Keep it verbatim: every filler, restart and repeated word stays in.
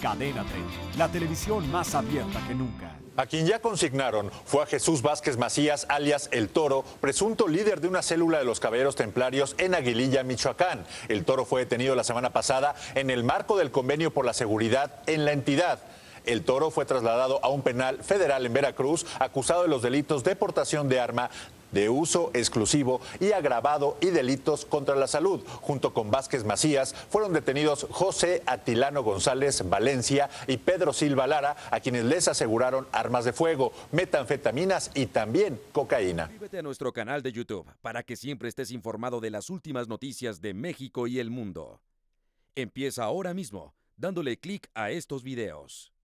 Cadena tres, la televisión más abierta que nunca. A quien ya consignaron fue a Jesús Vázquez Macías, alias El Toro, presunto líder de una célula de los Caballeros Templarios en Aguililla, Michoacán. El Toro fue detenido la semana pasada en el marco del convenio por la seguridad en la entidad. El Toro fue trasladado a un penal federal en Veracruz, acusado de los delitos de portación de arma de uso exclusivo y agravado y delitos contra la salud. Junto con Vázquez Macías fueron detenidos José Atilano González Valencia y Pedro Silva Lara, a quienes les aseguraron armas de fuego, metanfetaminas y también cocaína. Suscríbete a nuestro canal de YouTube para que siempre estés informado de las últimas noticias de México y el mundo. Empieza ahora mismo dándole clic a estos videos.